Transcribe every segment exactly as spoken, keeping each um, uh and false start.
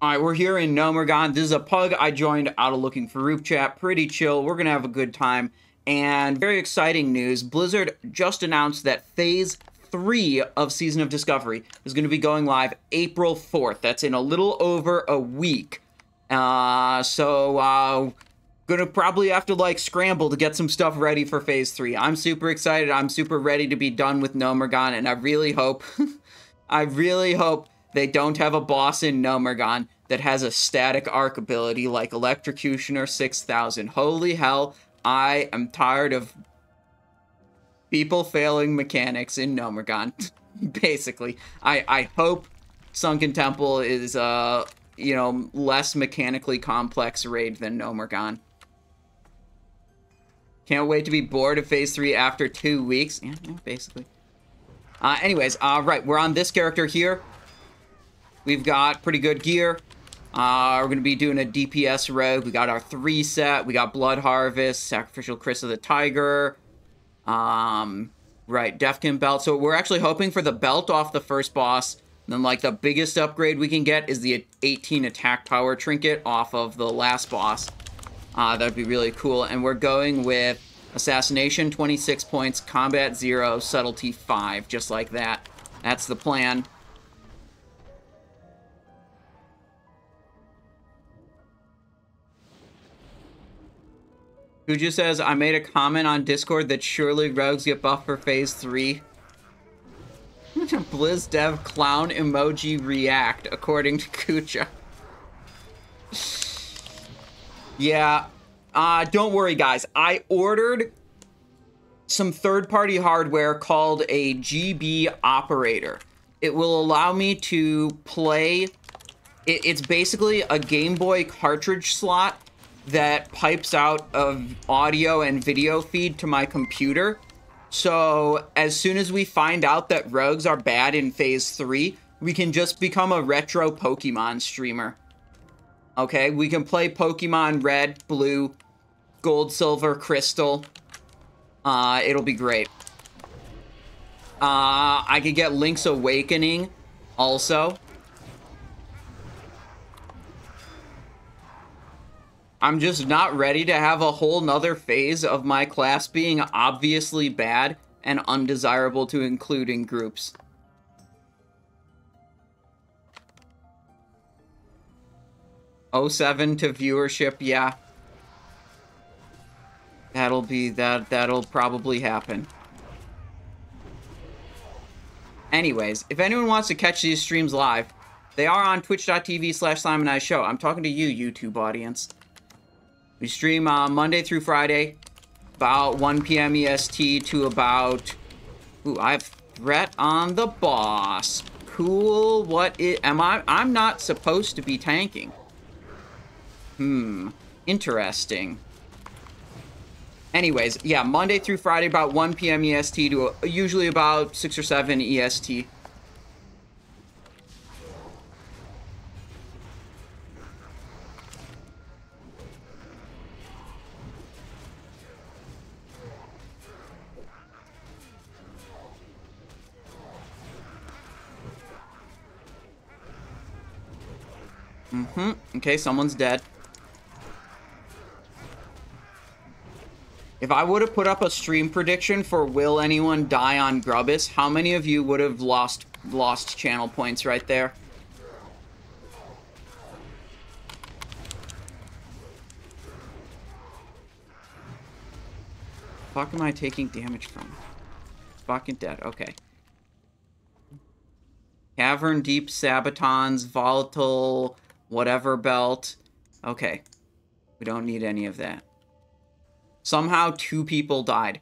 All right, we're here in Gnomeregan. This is a pug I joined out of Looking For Group chat. Pretty chill. We're going to have a good time. And very exciting news. Blizzard just announced that Phase three of Season of Discovery is going to be going live April fourth. That's in a little over a week. Uh, so, uh, gonna probably have to, like, scramble to get some stuff ready for Phase three. I'm super excited. I'm super ready to be done with Gnomeregan, and I really hope... I really hope they don't have a boss in Gnomeregan that has a static arc ability like Electrocutioner six thousand. Holy hell, I am tired of people failing mechanics in Gnomeregan, basically. I, I hope Sunken Temple is, uh, you know, less mechanically complex raid than Gnomeregan. Can't wait to be bored of Phase three after two weeks. Yeah, yeah basically. Uh, anyways, uh, right, we're on this character here. We've got pretty good gear. Uh, we're going to be doing a D P S rogue. We got our three set. We got Blood Harvest, Sacrificial Kiss of the Tiger. Um, right, Defkin Belt. So we're actually hoping for the belt off the first boss. And then, like, the biggest upgrade we can get is the eighteen attack power trinket off of the last boss. Uh, that'd be really cool. And we're going with Assassination, twenty-six points, Combat zero, Subtlety five, just like that. That's the plan. Kuju says, I made a comment on Discord that surely rogues get buffed for Phase three. Blizz Dev clown emoji react, according to Kuja. Yeah. Uh, don't worry, guys. I ordered some third-party hardware called a G B operator. It will allow me to play... It, it's basically a Game Boy cartridge slot that pipes out of audio and video feed to my computer. So as soon as we find out that rogues are bad in Phase three, we can just become a retro Pokemon streamer. Okay, we can play Pokemon Red, Blue, Gold, Silver, Crystal. Uh, it'll be great. Uh, I could get Link's Awakening also. I'm just not ready to have a whole nother phase of my class being obviously bad and undesirable to include in groups. oh seven to viewership, yeah. That'll be, that, that'll probably happen. Anyways, if anyone wants to catch these streams live, they are on twitch.tv slash Simonizeshow. I'm talking to you, YouTube audience. We stream uh, Monday through Friday, about one P M E S T to about... Ooh, I have threat on the boss. Cool, what is... Am I... I'm not supposed to be tanking. Hmm, interesting. Anyways, yeah, Monday through Friday, about one P M E S T to uh, usually about six or seven E S T. Mm-hmm. Okay, someone's dead. If I would have put up a stream prediction for will anyone die on Grubbis, how many of you would have lost lost channel points right there? Fuck am I taking damage from? Fucking dead. Okay. Cavern Deep, Sabatons, Volatile, whatever belt. Okay. We don't need any of that. Somehow, two people died.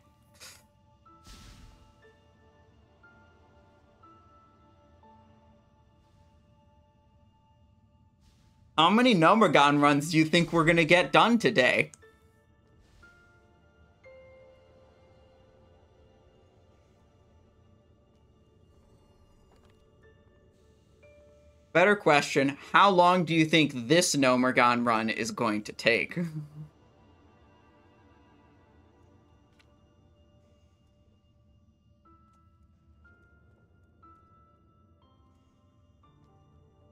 How many Gnomeregan runs do you think we're gonna get done today? Better question, how long do you think this Gnomeregan run is going to take?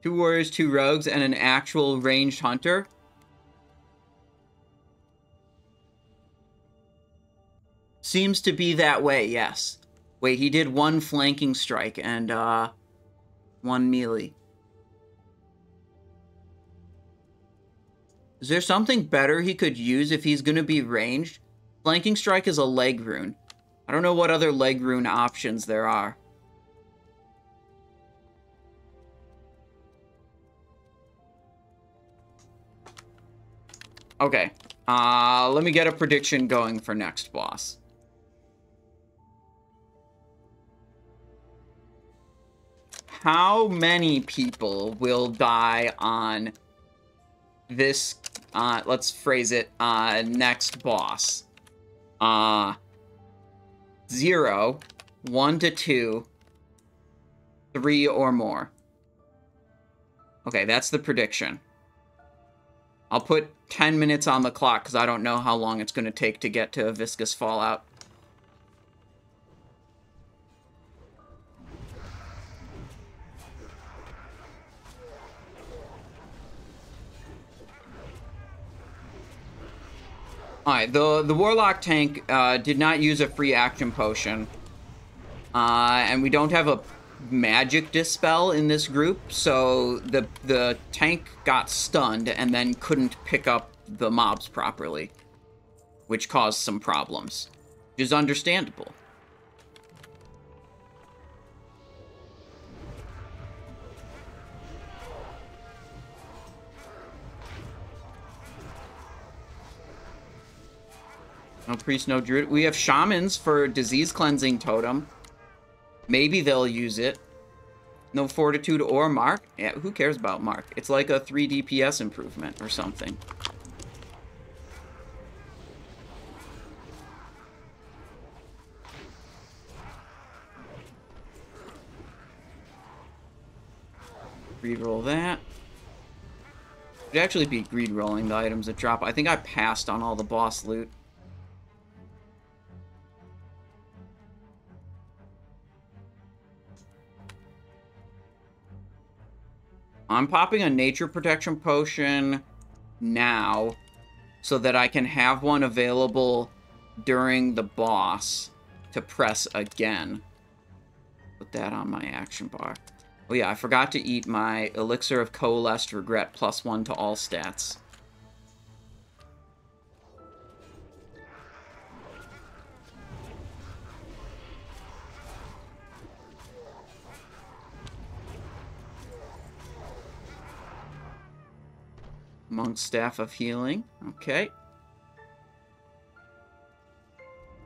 two warriors, two rogues, and an actual ranged hunter. Seems to be that way, yes. Wait, he did one flanking strike and uh, one melee. Is there something better he could use if he's going to be ranged? Flanking strike is a leg rune. I don't know what other leg rune options there are. Okay, uh, let me get a prediction going for next boss. How many people will die on this, uh, let's phrase it, uh, next boss? Uh, zero, one to two, three or more. Okay, that's the prediction. I'll put ten minutes on the clock because I don't know how long it's going to take to get to a Viscous Fallout. Alright, the, the Warlock tank uh, did not use a free action potion. Uh, and we don't have a magic dispel in this group, so the the tank got stunned and then couldn't pick up the mobs properly, which caused some problems, which is understandable. No priest, no druid. We have shamans for disease cleansing totem. Maybe they'll use it. No fortitude or mark. Yeah, who cares about mark? It's like a three D P S improvement or something. Reroll that. It'd actually be greed rolling the items that drop. I think I passed on all the boss loot. I'm popping a nature protection potion now so that I can have one available during the boss to press again. Put that on my action bar. Oh yeah, I forgot to eat my elixir of coalesced regret, plus one to all stats. Monk's Staff of Healing. Okay.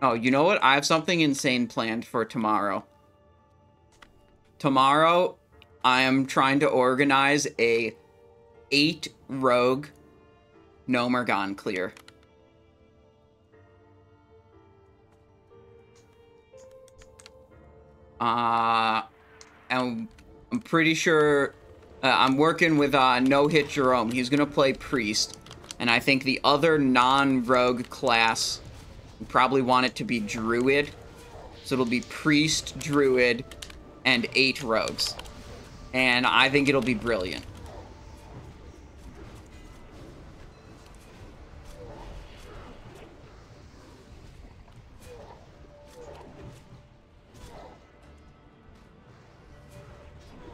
Oh, you know what? I have something insane planned for tomorrow. Tomorrow, I am trying to organize a eight rogue Gnomeregan clear. Uh, and I'm pretty sure... Uh, I'm working with uh, No Hit Jerome. He's going to play Priest. And I think the other non-rogue class, we probably want it to be Druid. So it'll be Priest, Druid, and eight rogues. And I think it'll be brilliant.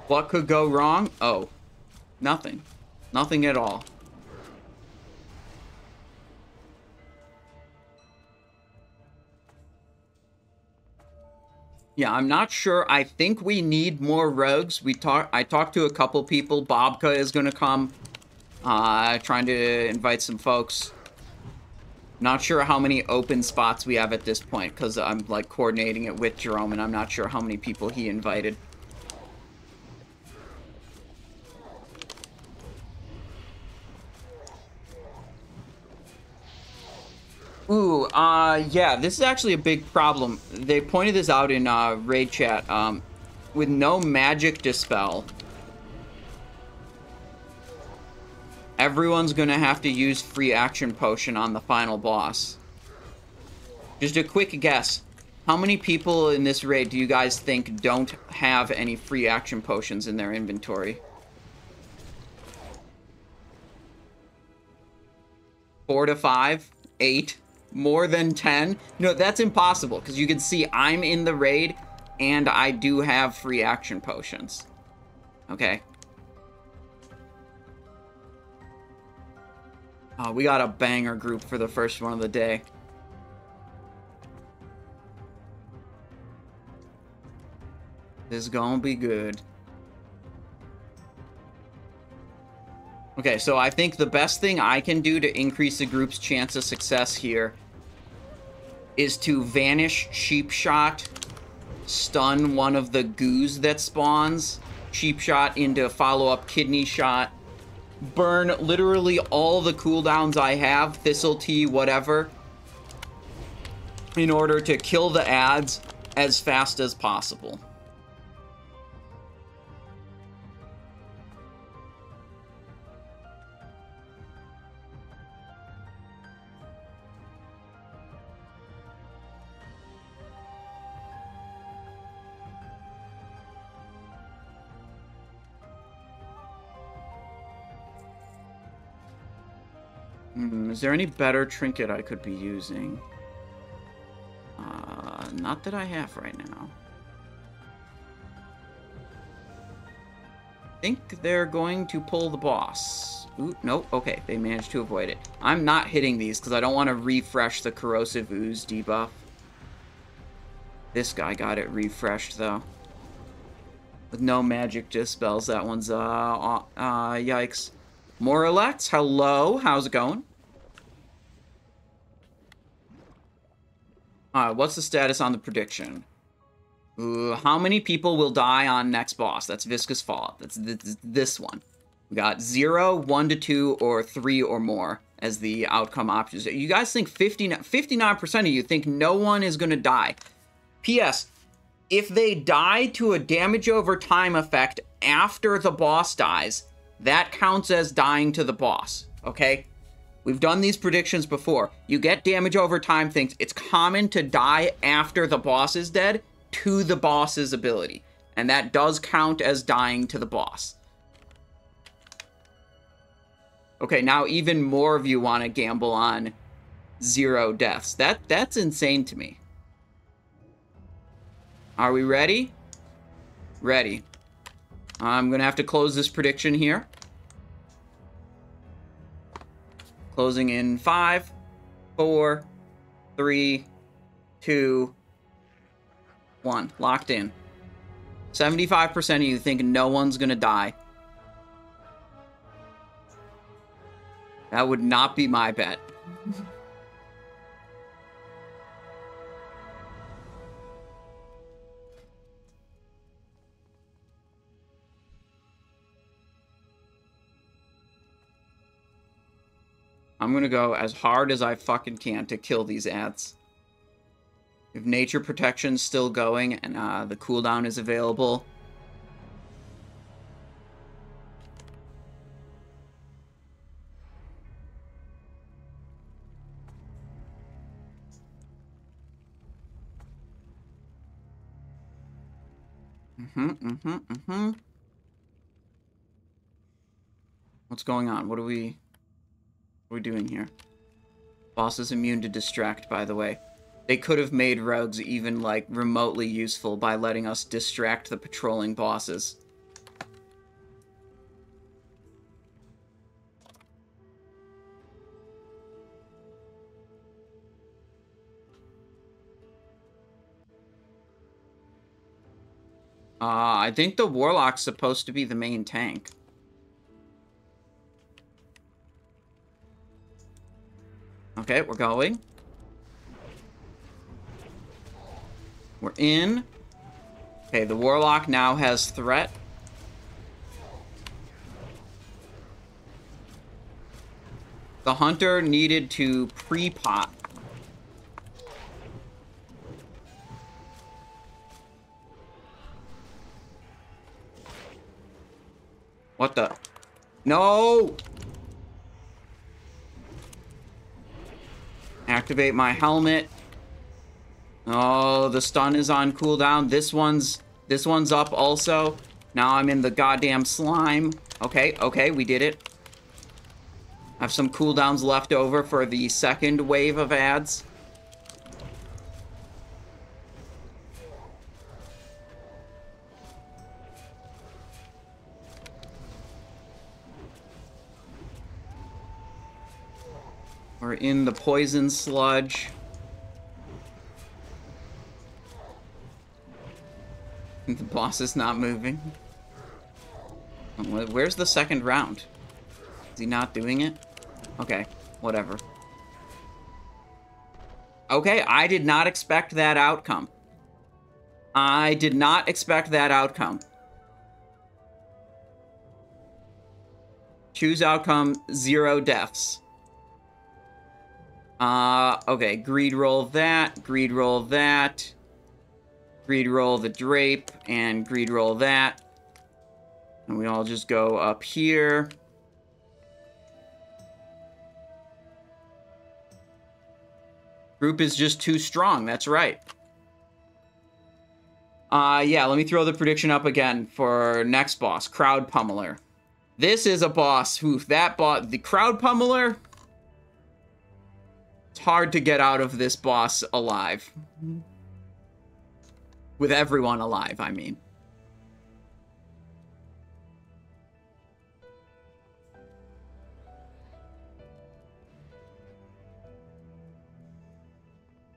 What could go wrong? Oh, nothing. Nothing at all. Yeah, I'm not sure. I think we need more rogues. We talk, I talked to a couple people. Bobka is going to come. Uh, trying to invite some folks. Not sure how many open spots we have at this point because I'm like coordinating it with Jerome and I'm not sure how many people he invited. Ooh, uh, yeah, this is actually a big problem. They pointed this out in uh, raid chat. Um, with no magic dispel, everyone's going to have to use free action potion on the final boss. Just a quick guess. How many people in this raid do you guys think don't have any free action potions in their inventory? four to five, eight, more than ten. No, that's impossible, because you can see I'm in the raid and I do have free action potions. Okay. Oh, we got a banger group for the first one of the day. This is gonna be good. Okay, so I think the best thing I can do to increase the group's chance of success here is to vanish Cheap Shot, stun one of the goos that spawns, Cheap Shot into follow-up Kidney Shot, burn literally all the cooldowns I have, Thistle Tea, whatever, in order to kill the adds as fast as possible. Is there any better trinket I could be using? Uh, not that I have right now. I think they're going to pull the boss. Ooh, nope. Okay, they managed to avoid it. I'm not hitting these because I don't want to refresh the Corrosive Ooze debuff. This guy got it refreshed, though. With no magic dispels, that one's, uh, uh, yikes. Morelets, hello. How's it going? Uh, what's the status on the prediction? Ooh, how many people will die on next boss? That's Viscous Fallout. That's th th this one. We got zero, one to two, or three or more as the outcome options. You guys think fifty-nine percent of you think no one is going to die. P S. If they die to a damage over time effect after the boss dies, that counts as dying to the boss, okay? We've done these predictions before. You get damage over time things. It's common to die after the boss is dead to the boss's ability. And that does count as dying to the boss. Okay, now even more of you want to gamble on zero deaths. That, that's insane to me. Are we ready? Ready. I'm going to have to close this prediction here. Closing in five, four, three, two, one. Locked in. seventy-five percent of you think no one's going to die. That would not be my bet. I'm going to go as hard as I fucking can to kill these ads. If nature protection's still going and uh, the cooldown is available. Mm-hmm, mm-hmm, mm-hmm. What's going on? What do we... We're doing here. Boss is immune to distract, by the way. They could have made rogues even like remotely useful by letting us distract the patrolling bosses. Uh, I think the Warlock's supposed to be the main tank. Okay, we're going. We're in. Okay, the Warlock now has threat. The Hunter needed to pre-pot. What the? No! Activate my helmet. Oh, the stun is on cooldown. This one's this one's up also. Now I'm in the goddamn slime. Okay, okay, we did it. I have some cooldowns left over for the second wave of ads. We're in the poison sludge. The boss is not moving. Where's the second round? Is he not doing it? Okay, whatever. Okay, I did not expect that outcome. I did not expect that outcome. Choose outcome, zero deaths. Uh, okay, greed roll that, greed roll that, greed roll the drape, and greed roll that. And we all just go up here. Group is just too strong, that's right. Uh, yeah, let me throw the prediction up again for next boss, Crowd Pummeler. This is a boss, oof, that boss, the Crowd Pummeler... It's hard to get out of this boss alive. With everyone alive, I mean.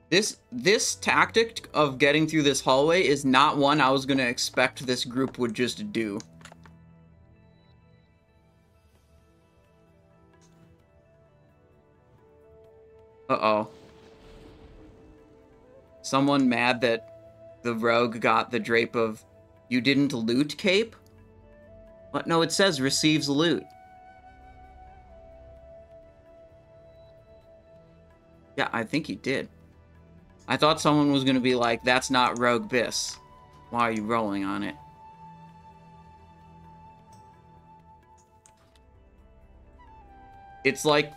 This this tactic of getting through this hallway is not one I was going to expect this group would just do. Uh-oh. Someone mad that the rogue got the drape of you didn't loot cape? But no, it says receives loot. Yeah, I think he did. I thought someone was going to be like, that's not Rogue Bis. Why are you rolling on it? It's like...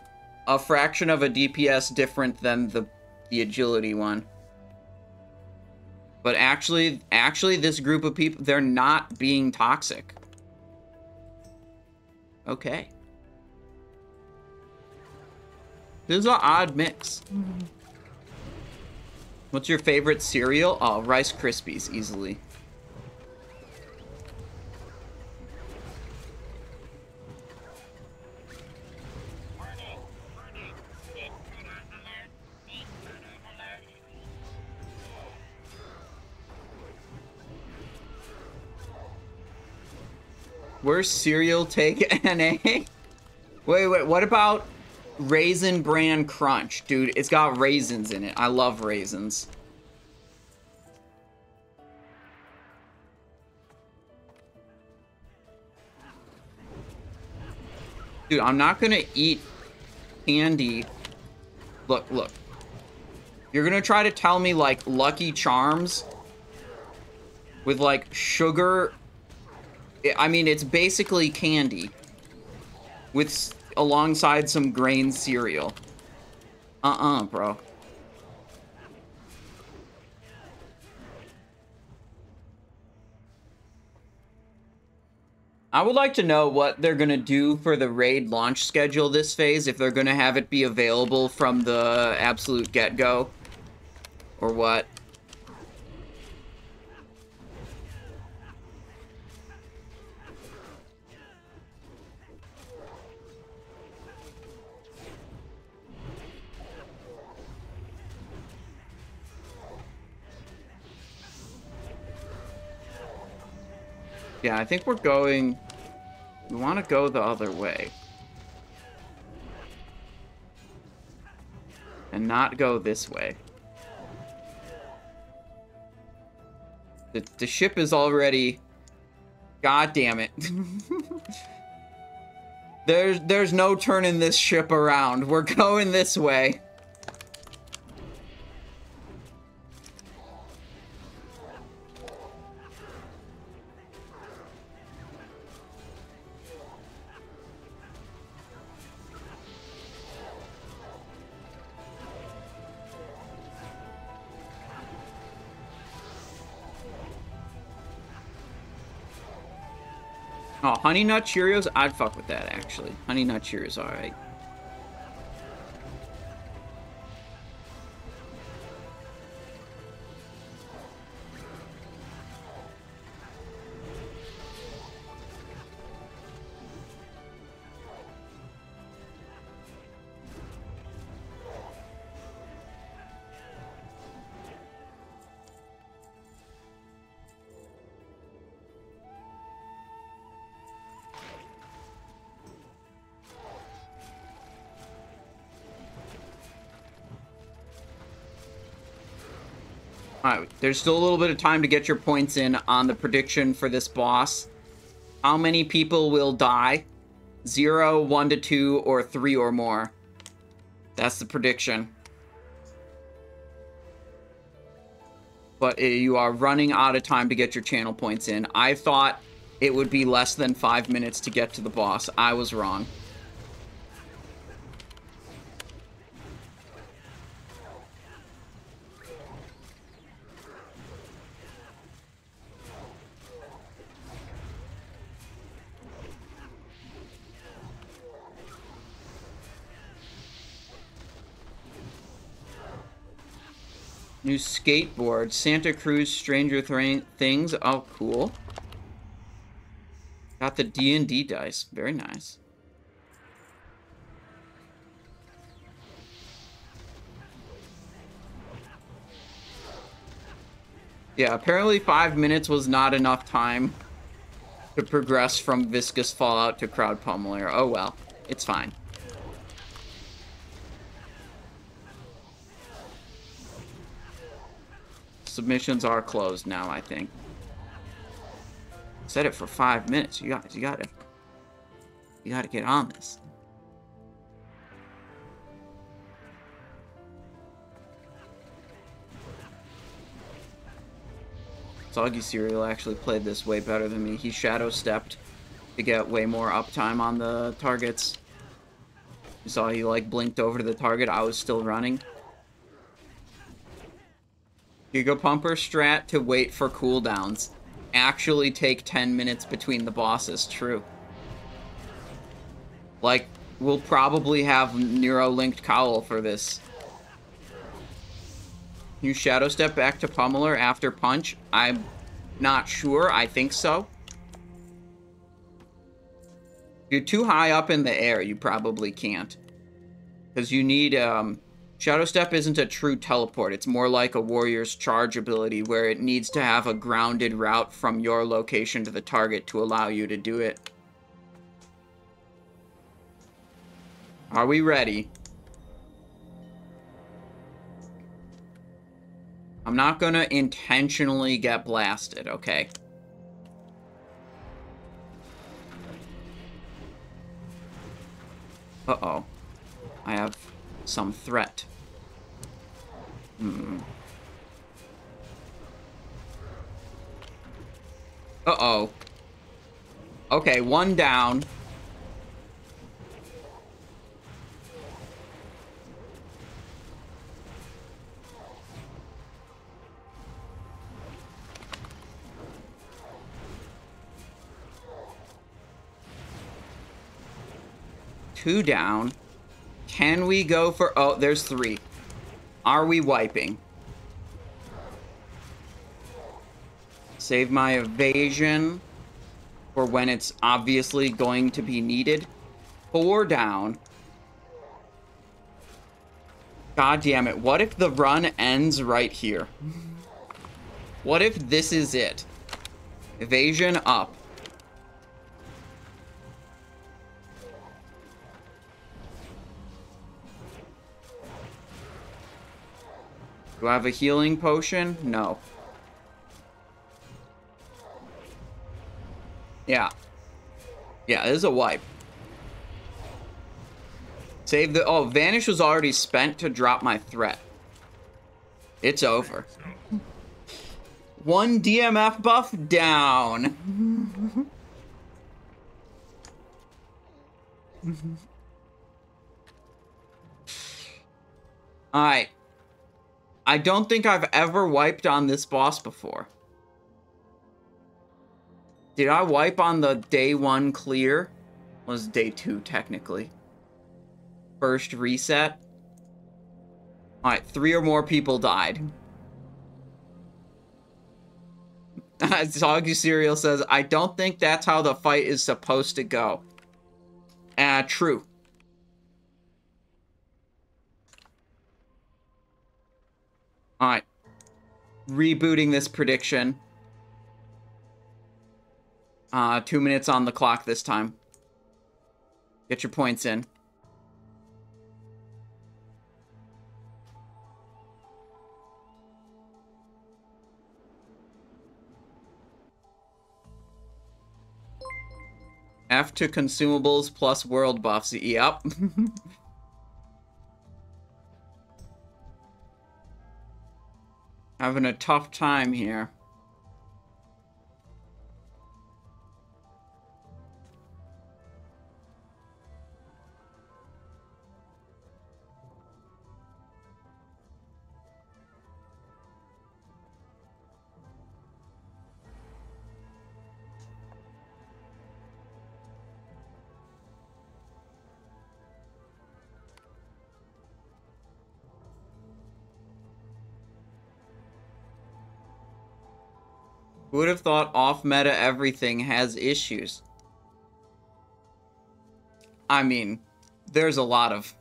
a fraction of a D P S different than the the agility one. But actually, actually this group of people, they're not being toxic. Okay. This is an odd mix. Mm-hmm. What's your favorite cereal? Oh, Rice Krispies, easily. Worst cereal take N A? Wait, wait, what about Raisin Bran Crunch? Dude, it's got raisins in it. I love raisins. Dude, I'm not gonna eat candy. Look, look. You're gonna try to tell me, like, Lucky Charms with, like, sugar... I mean, it's basically candy with alongside some grain cereal. Uh-uh, bro. I would like to know what they're going to do for the raid launch schedule this phase, if they're going to have it be available from the absolute get-go or what. Yeah, I think we're going... we want to go the other way. And not go this way. The, the ship is already... God damn it. there's, there's no turning this ship around. We're going this way. Oh, Honey Nut Cheerios? I'd fuck with that, actually. Honey Nut Cheerios, alright. Alright, there's still a little bit of time to get your points in on the prediction for this boss. How many people will die? Zero, one to two, or three or more. That's the prediction. But you are running out of time to get your channel points in. I thought it would be less than five minutes to get to the boss. I was wrong. New skateboard, Santa Cruz, Stranger Things. Oh, cool. Got the D and D dice. Very nice. Yeah, apparently five minutes was not enough time to progress from Viscous Fallout to Crowd Pummeler. Oh, well. It's fine. Submissions are closed now, I think. Set it for five minutes. You guys, you gotta, you gotta get on this. Auggy Serial actually played this way better than me. He shadow stepped to get way more uptime on the targets. You saw he like blinked over to the target. I was still running. Giga Pumper strat to wait for cooldowns. Actually take ten minutes between the bosses. True. Like, we'll probably have Neurolinked Cowl for this. You Shadow Step back to Pummeler after Punch? I'm not sure. I think so. If you're too high up in the air, you probably can't. Because you need, um... Shadow Step isn't a true teleport. It's more like a warrior's charge ability where it needs to have a grounded route from your location to the target to allow you to do it. Are we ready? I'm not gonna intentionally get blasted, okay? Uh-oh. I have some threat. Hmm. Uh-oh. Okay, one down. Two down. Can we go for... Oh, there's three. Are we wiping? Save my evasion for when it's obviously going to be needed. Four down. God damn it. What if the run ends right here? What if this is it? Evasion up. Do I have a healing potion? No. Yeah. Yeah, this is a wipe. Save the... Oh, Vanish was already spent to drop my threat. It's over. One D M F buff down. Alright. I don't think I've ever wiped on this boss before. Did I wipe on the day one clear? It was day two, technically. First reset. Alright, three or more people died. Auggy Serial says, I don't think that's how the fight is supposed to go. Ah, uh, true. Alright, rebooting this prediction. Uh, two minutes on the clock this time. Get your points in. have to consumables plus world buffs. Yep. Having a tough time here. Who would have thought off-meta everything has issues? I mean, there's a lot of...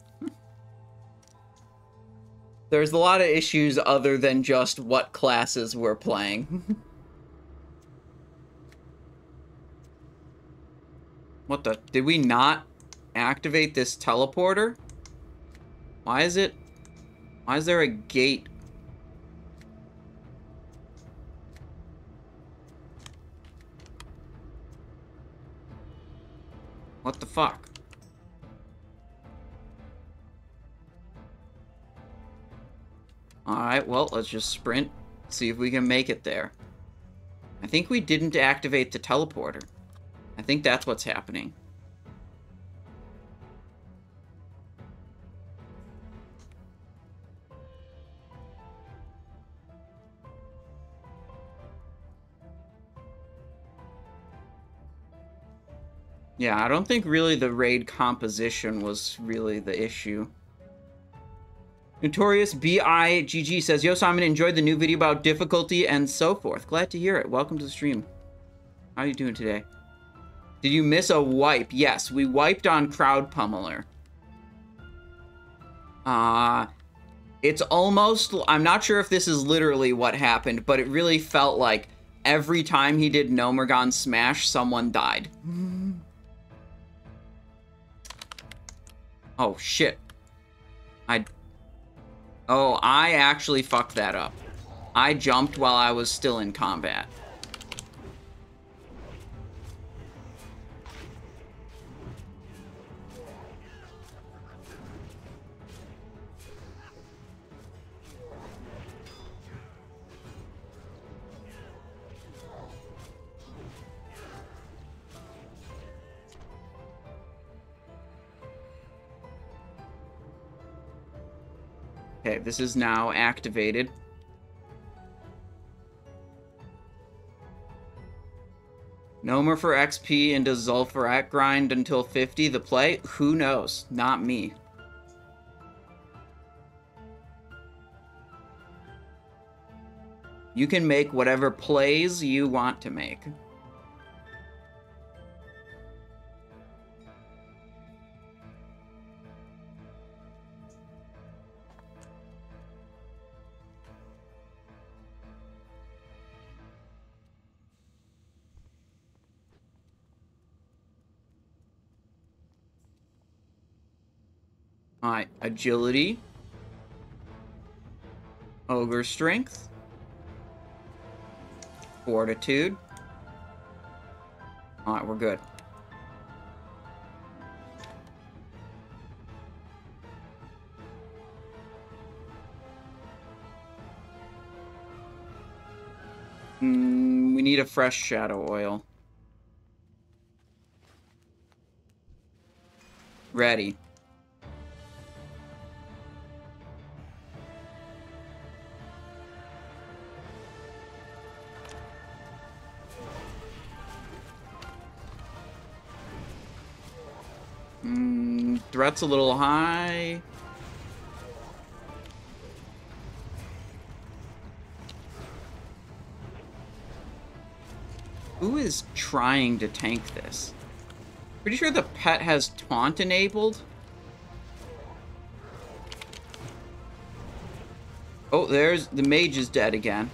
there's a lot of issues other than just what classes we're playing. What the... Did we not activate this teleporter? Why is it... Why is there a gate... What the fuck? Alright, well, let's just sprint. See if we can make it there. I think we didn't activate the teleporter. I think that's what's happening. Yeah, I don't think really the raid composition was really the issue. Notorious B I G G says, "Yo, Simon, enjoyed the new video about difficulty and so forth. Glad to hear it. Welcome to the stream. How are you doing today? Did you miss a wipe? Yes, we wiped on Crowd Pummeler. Uh, it's almost... I'm not sure if this is literally what happened, but it really felt like every time he did Gnomeregan Smash, someone died. Oh, shit. I... Oh, I actually fucked that up. I jumped while I was still in combat. Okay, this is now activated. Gnomer for X P into Zulfur grind until fifty. The play? Who knows? Not me. You can make whatever plays you want to make. Alright, agility. Ogre strength. Fortitude. Alright, we're good. Mm, we need a fresh shadow oil. Ready. Threat's a little high. Who is trying to tank this? Pretty sure the pet has taunt enabled. Oh, there's the mage is dead again.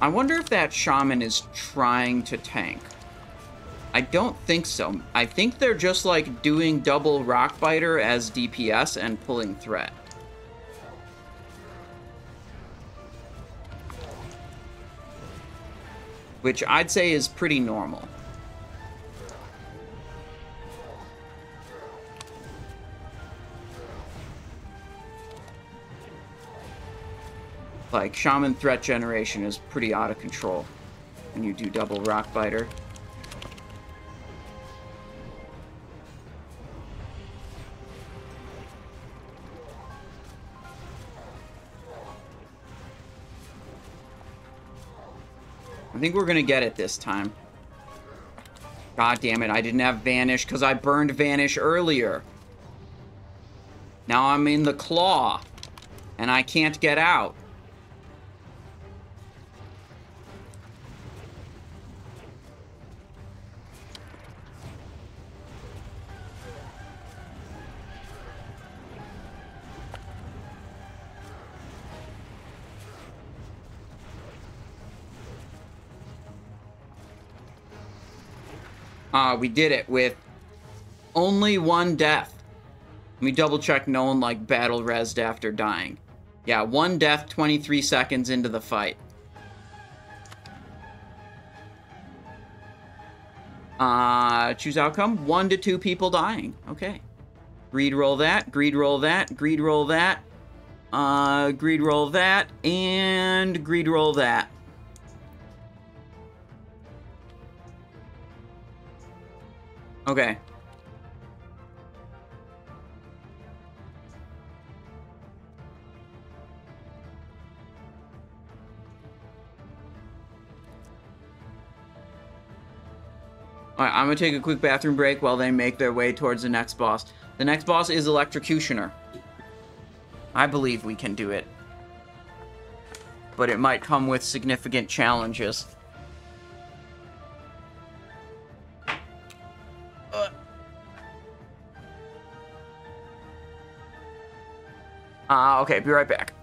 I wonder if that shaman is trying to tank. I don't think so. I think they're just like doing double Rock Biter as D P S and pulling threat. which I'd say is pretty normal. Like, Shaman threat generation is pretty out of control when you do double Rock Biter. I think we're gonna get it this time. God damn it, I didn't have Vanish because I burned Vanish earlier. Now I'm in the claw and I can't get out. Uh, we did it with only one death. Let me double check no one like battle resed after dying. Yeah, one death twenty-three seconds into the fight. Uh, choose outcome, one to two people dying. Okay. Greed roll that, greed roll that, greed roll that, uh, greed roll that, and greed roll that. Okay. Alright, I'm gonna take a quick bathroom break while they make their way towards the next boss. The next boss is Electrocutioner. I believe we can do it. But it might come with significant challenges. Uh, okay, be right back.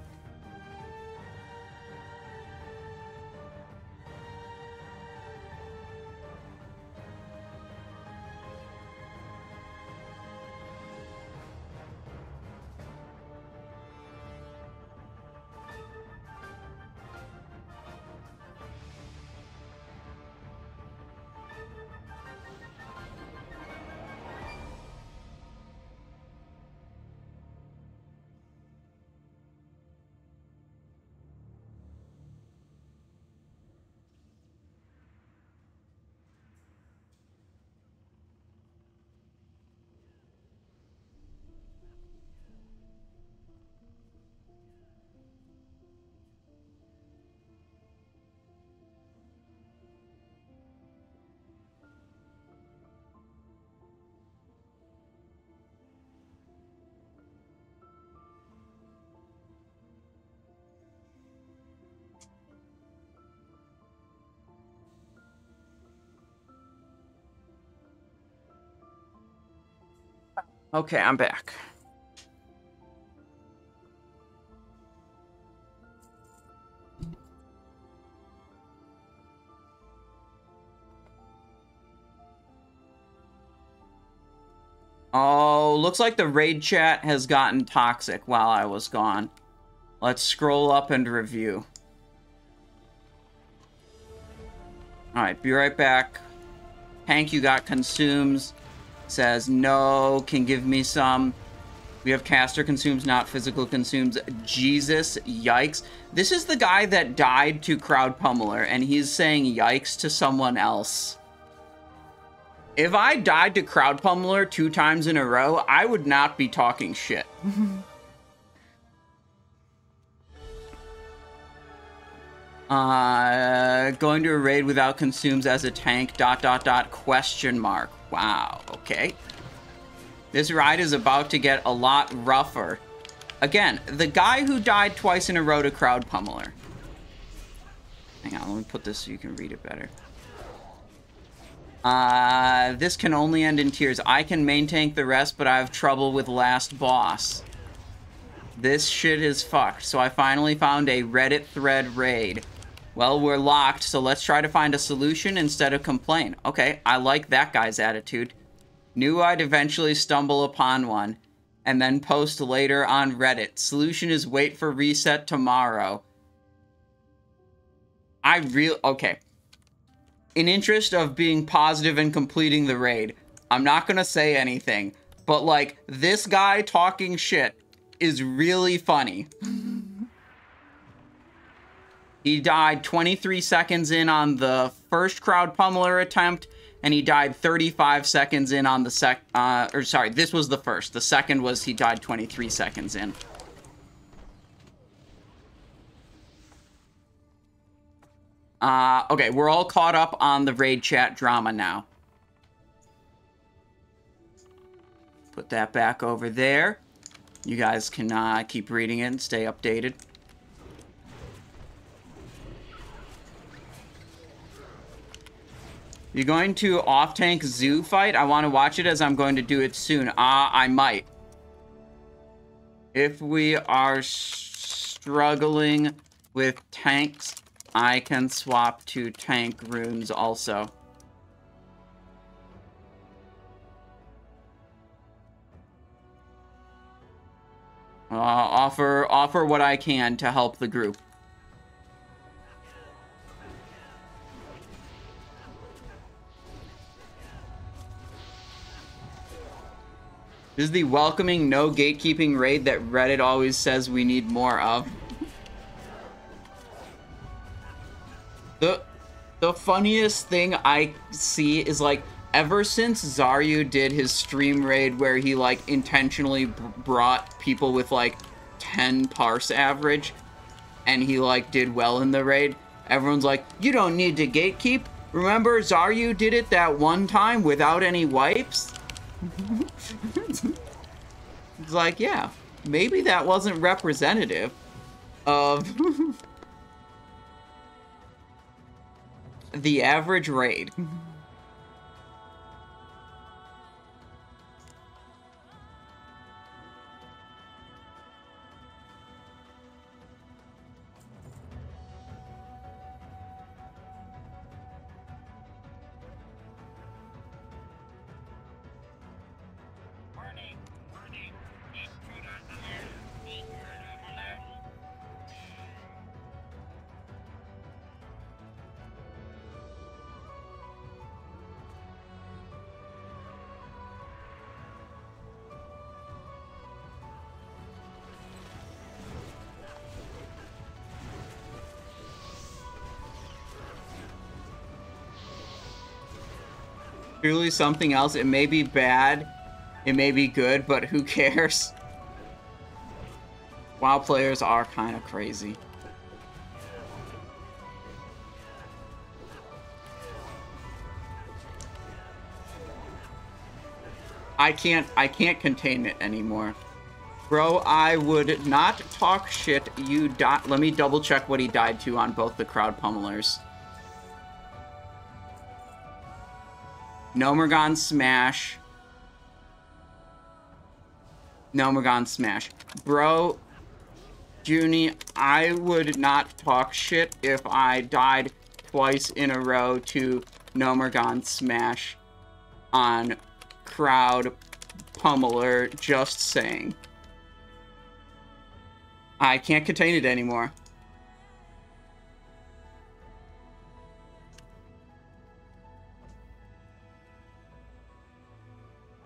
Okay, I'm back. Oh, looks like the raid chat has gotten toxic while I was gone. Let's scroll up and review. Alright, be right back. Hank, you got consumes. Says, no, can give me some. We have caster consumes, not physical consumes. Jesus, yikes. This is the guy that died to Crowd Pummeler, and he's saying yikes to someone else. If I died to Crowd Pummeler two times in a row, I would not be talking shit. uh, going to a raid without consumes as a tank, dot, dot, dot, question mark. Wow, okay. This ride is about to get a lot rougher. Again, the guy who died twice in a row to Crowd Pummeler. Hang on, let me put this so you can read it better. Uh, this can only end in tears. I can main tank the rest, but I have trouble with last boss. This shit is fucked, so I finally found a Reddit thread raid. Well, we're locked, so let's try to find a solution instead of complain. Okay, I like that guy's attitude. Knew I'd eventually stumble upon one, and then post later on Reddit. Solution is wait for reset tomorrow. I real- okay. In interest of being positive and completing the raid, I'm not gonna say anything, but like, this guy talking shit is really funny. He died twenty-three seconds in on the first Crowd Pummeler attempt, and he died thirty-five seconds in on the sec- uh, or sorry, this was the first. The second was he died twenty-three seconds in. Uh, okay, we're all caught up on the raid chat drama now. Put that back over there. You guys can uh, keep reading it and stay updated. You're going to off-tank Zoo fight? I want to watch it as I'm going to do it soon. Ah, uh, I might. If we are struggling with tanks, I can swap to tank rooms also. Uh, offer, offer what I can to help the group. This is the welcoming, no gatekeeping raid that Reddit always says we need more of. The, the funniest thing I see is, like, ever since Zaryu did his stream raid where he, like, intentionally b brought people with, like, ten parse average, and he, like, did well in the raid, everyone's like, you don't need to gatekeep. Remember, Zaryu did it that one time without any wipes? It's like, yeah, maybe that wasn't representative of the average raid. Truly something else. It may be bad, it may be good, but who cares? WoW players are kind of crazy. I can't, I can't contain it anymore. Bro, I would not talk shit. You die. Let me double check what he died to on both the Crowd Pummelers. Gnomeregan Smash. Gnomeregan Smash. Bro, Junie, I would not talk shit if I died twice in a row to Gnomeregan Smash on Crowd Pummeler, just saying. I can't contain it anymore.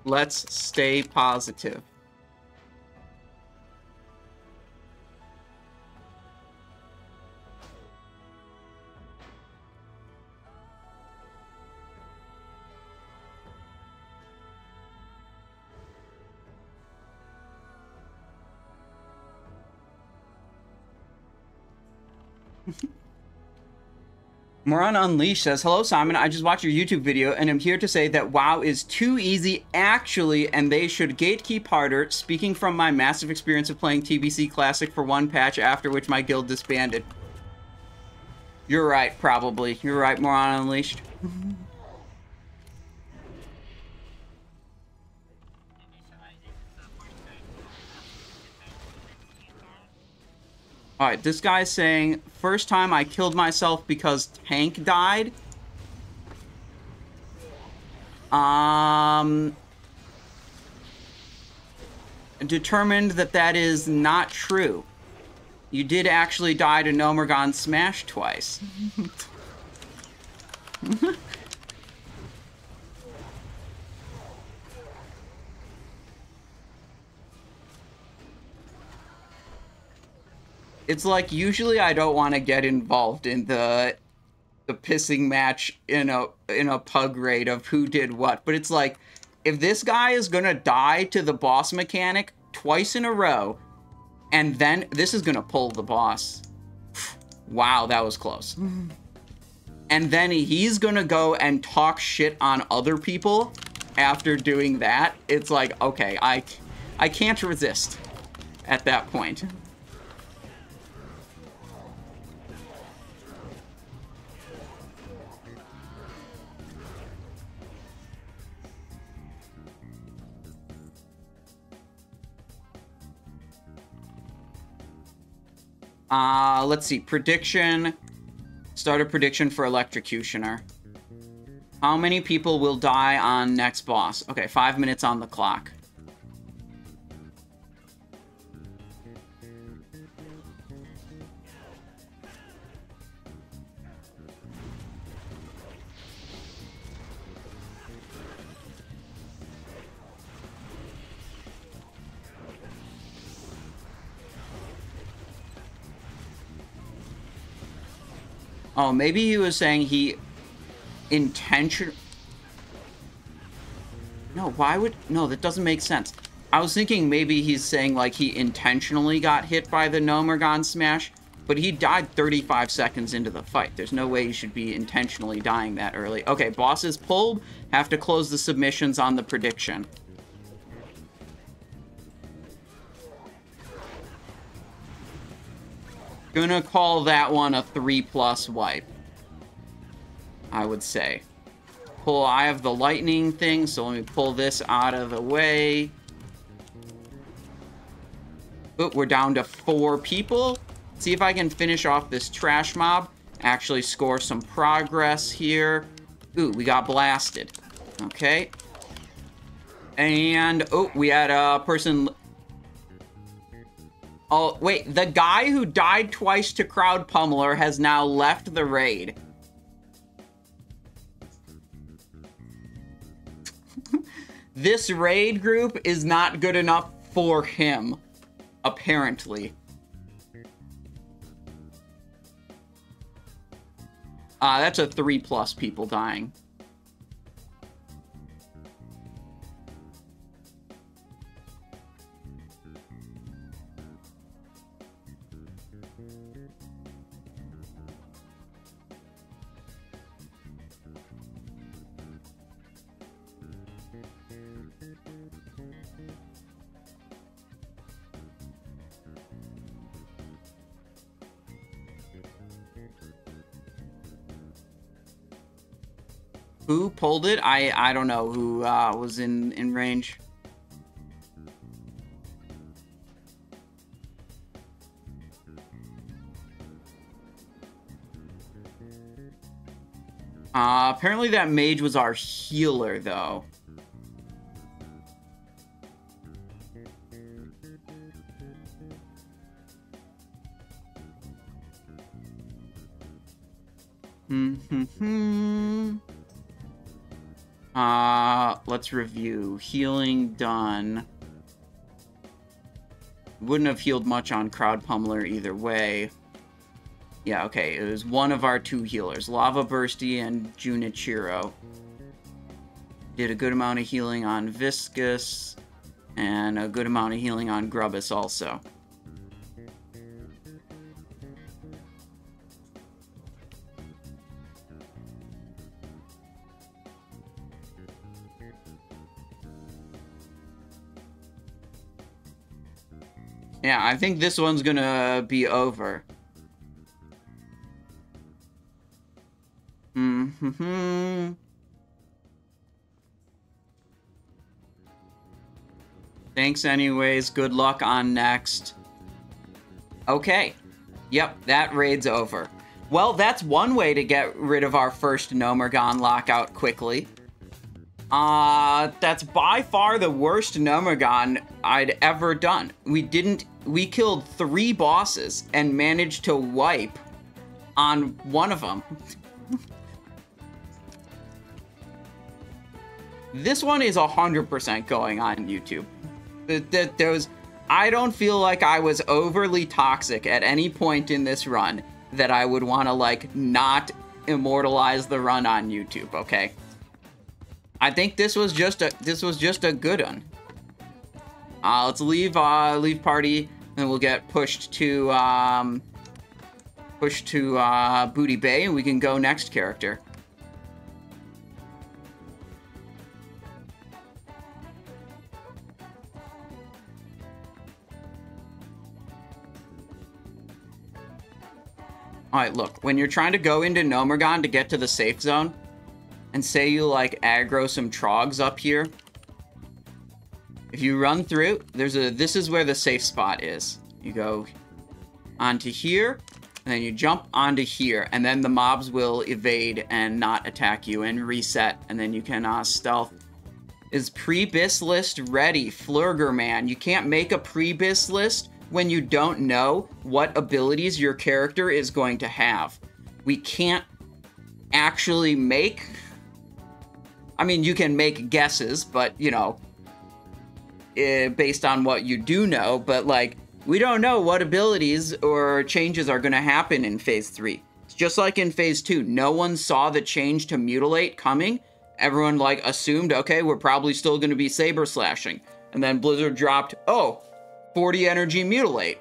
Let's stay positive. Moron Unleashed says, hello, Simon. I just watched your YouTube video and am here to say that WoW is too easy, actually, and they should gatekeep harder, speaking from my massive experience of playing T B C Classic for one patch, after which my guild disbanded. You're right, probably. You're right, Moron Unleashed. All right, this guy's saying, first time I killed myself because tank died. Um, determined that that is not true. You did actually die to Gnomeregan Smash twice. It's like, usually I don't want to get involved in the the pissing match in a in a pug raid of who did what, but it's like, if this guy is gonna die to the boss mechanic twice in a row, and then this is gonna pull the boss. Wow, that was close. And then he's gonna go and talk shit on other people after doing that. It's like, okay, I, I can't resist at that point. Uh, let's see, prediction. Start a prediction for Electrocutioner. How many people will die on next boss? Okay, five minutes on the clock. Oh, maybe he was saying he intention. No, why would... No, that doesn't make sense. I was thinking maybe he's saying, like, he intentionally got hit by the Gnomeregan Smash, but he died thirty-five seconds into the fight. There's no way he should be intentionally dying that early. Okay, boss is pulled. Have to close the submissions on the prediction. Gonna call that one a three plus wipe, I would say. Pull, I have the lightning thing, so let me pull this out of the way. Oh, we're down to four people. See if I can finish off this trash mob. Actually score some progress here. Ooh, we got blasted. Okay. And, oh, we had a person... Oh, wait, the guy who died twice to Crowd Pummeler has now left the raid. This raid group is not good enough for him, apparently. Ah, uh, that's a three plus people dying. Who pulled it? I I don't know who uh, was in in range. Uh, apparently that mage was our healer, though. Hmm hmm hmm. Uh, let's review. Healing done. Wouldn't have healed much on Crowd Pummeler either way. Yeah, okay, it was one of our two healers. Lava Bursty and Junichiro. Did a good amount of healing on Viscous, and a good amount of healing on Grubbis also. Yeah, I think this one's gonna be over. Mm-hmm. Thanks anyways, good luck on next. Okay. Yep, that raid's over. Well, that's one way to get rid of our first Gnomeregan lockout quickly. Uh, that's by far the worst Gnomeregan I'd ever done. We didn't... We killed three bosses and managed to wipe on one of them. This one is one hundred percent going on YouTube. That those, I don't feel like I was overly toxic at any point in this run that I would want to, like, not immortalize the run on YouTube, okay? I think this was just a this was just a good one. Uh, let's leave uh, leave party, and we'll get pushed to um, pushed to uh, Booty Bay, and we can go next character. All right, look, when you're trying to go into Gnomeregan to get to the safe zone, and say you, like, aggro some trogs up here, if you run through, there's a, this is where the safe spot is. You go onto here, and then you jump onto here, and then the mobs will evade and not attack you and reset, and then you can uh, stealth. Is pre-bis list ready? Flurger, man. You can't make a pre-bis list when you don't know what abilities your character is going to have. We can't actually make... I mean, you can make guesses, but, you know, based on what you do know, but, like, we don't know what abilities or changes are going to happen in Phase three. It's just like in Phase two. No one saw the change to Mutilate coming. Everyone, like, assumed, okay, we're probably still going to be saber slashing. And then Blizzard dropped, oh, forty energy Mutilate.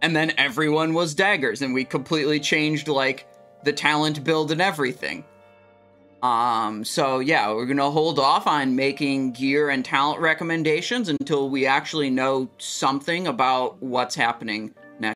And then everyone was daggers, and we completely changed, like, the talent build and everything. Um, so yeah, we're gonna hold off on making gear and talent recommendations until we actually know something about what's happening